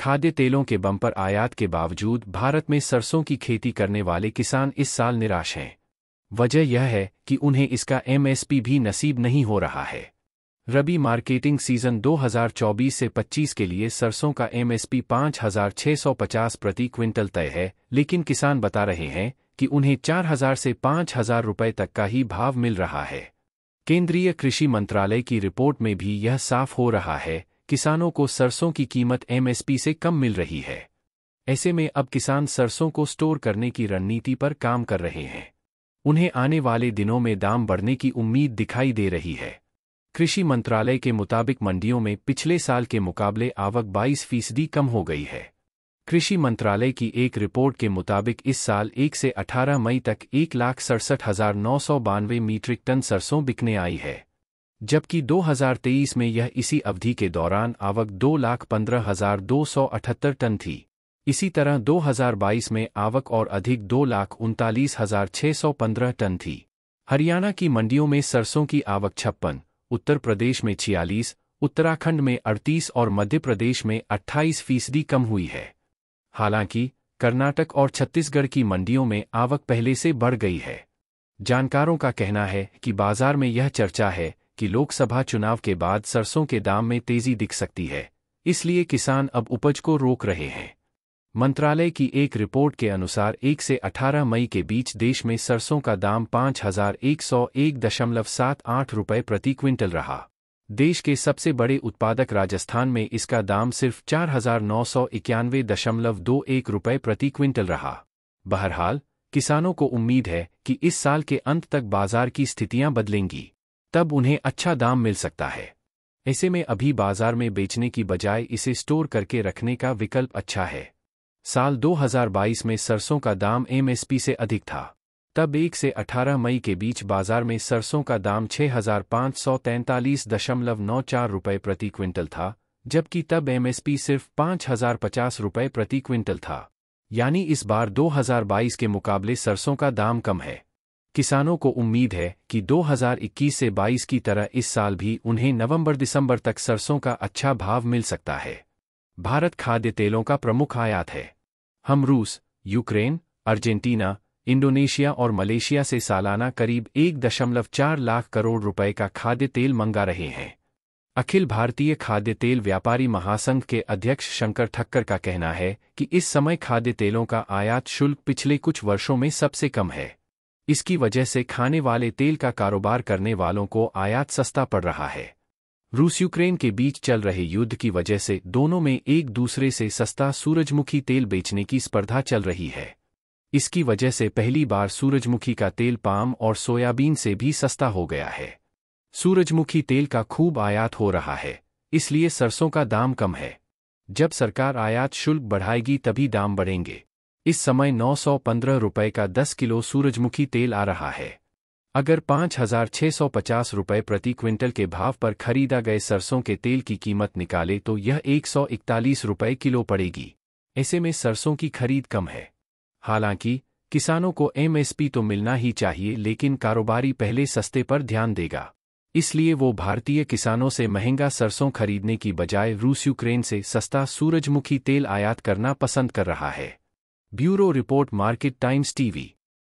खाद्य तेलों के बंपर आयात के बावजूद भारत में सरसों की खेती करने वाले किसान इस साल निराश हैं। वजह यह है कि उन्हें इसका एमएसपी भी नसीब नहीं हो रहा है। रबी मार्केटिंग सीजन 2024 से 25 के लिए सरसों का एमएसपी 5,650 प्रति क्विंटल तय है, लेकिन किसान बता रहे हैं कि उन्हें 4,000 से 5,000 रुपये तक का ही भाव मिल रहा है। केंद्रीय कृषि मंत्रालय की रिपोर्ट में भी यह साफ हो रहा है, किसानों को सरसों की कीमत एमएसपी से कम मिल रही है। ऐसे में अब किसान सरसों को स्टोर करने की रणनीति पर काम कर रहे हैं। उन्हें आने वाले दिनों में दाम बढ़ने की उम्मीद दिखाई दे रही है। कृषि मंत्रालय के मुताबिक मंडियों में पिछले साल के मुकाबले आवक 22% कम हो गई है। कृषि मंत्रालय की एक रिपोर्ट के मुताबिक इस साल 1 से 18 मई तक 1,67,992 मीट्रिक टन सरसों बिकने आई है, जबकि 2023 में यह इसी अवधि के दौरान आवक 2,15,278 टन थी। इसी तरह 2022 में आवक और अधिक 2,39,615 टन थी। हरियाणा की मंडियों में सरसों की आवक 56, उत्तर प्रदेश में 46, उत्तराखंड में 38 और मध्य प्रदेश में 28% कम हुई है। हालांकि कर्नाटक और छत्तीसगढ़ की मंडियों में आवक पहले से बढ़ गई है। जानकारों का कहना है कि बाजार में यह चर्चा है कि लोकसभा चुनाव के बाद सरसों के दाम में तेजी दिख सकती है, इसलिए किसान अब उपज को रोक रहे हैं। मंत्रालय की एक रिपोर्ट के अनुसार 1 से 18 मई के बीच देश में सरसों का दाम 5,101.78 रुपये प्रति क्विंटल रहा। देश के सबसे बड़े उत्पादक राजस्थान में इसका दाम सिर्फ 4,991.21 रुपये प्रति क्विंटल रहा। बहरहाल, किसानों को उम्मीद है कि इस साल के अंत तक बाजार की स्थितियां बदलेंगी, तब उन्हें अच्छा दाम मिल सकता है। ऐसे में अभी बाजार में बेचने की बजाय इसे स्टोर करके रखने का विकल्प अच्छा है। साल 2022 में सरसों का दाम एमएसपी से अधिक था। तब 1 से 18 मई के बीच बाजार में सरसों का दाम 6,543.94 रुपये प्रति क्विंटल था, जबकि तब एमएसपी सिर्फ 5,050 रुपये प्रति क्विंटल था। यानी इस बार 2022 के मुकाबले सरसों का दाम कम है। किसानों को उम्मीद है कि 2021 से 22 की तरह इस साल भी उन्हें नवंबर-दिसंबर तक सरसों का अच्छा भाव मिल सकता है। भारत खाद्य तेलों का प्रमुख आयात है। हम रूस, यूक्रेन, अर्जेंटीना, इंडोनेशिया और मलेशिया से सालाना करीब 1.4 लाख करोड़ रुपए का खाद्य तेल मंगा रहे हैं। अखिल भारतीय खाद्य तेल व्यापारी महासंघ के अध्यक्ष शंकर ठक्कर का कहना है कि इस समय खाद्य तेलों का आयात शुल्क पिछले कुछ वर्षों में सबसे कम है। इसकी वजह से खाने वाले तेल का कारोबार करने वालों को आयात सस्ता पड़ रहा है। रूस यूक्रेन के बीच चल रहे युद्ध की वजह से दोनों में एक दूसरे से सस्ता सूरजमुखी तेल बेचने की स्पर्धा चल रही है। इसकी वजह से पहली बार सूरजमुखी का तेल पाम और सोयाबीन से भी सस्ता हो गया है। सूरजमुखी तेल का खूब आयात हो रहा है, इसलिए सरसों का दाम कम है। जब सरकार आयात शुल्क बढ़ाएगी तभी दाम बढ़ेंगे। इस समय 915 रुपये का 10 किलो सूरजमुखी तेल आ रहा है। अगर 5,650 रुपये प्रति क्विंटल के भाव पर खरीदा गए सरसों के तेल की कीमत निकाले तो यह 141 रुपये किलो पड़ेगी। ऐसे में सरसों की खरीद कम है। हालांकि किसानों को एमएसपी तो मिलना ही चाहिए, लेकिन कारोबारी पहले सस्ते पर ध्यान देगा, इसलिए वो भारतीय किसानों से महंगा सरसों खरीदने की बजाय रूस यूक्रेन से सस्ता सूरजमुखी तेल आयात करना पसंद कर रहा है। Bureau report, Market Times TV.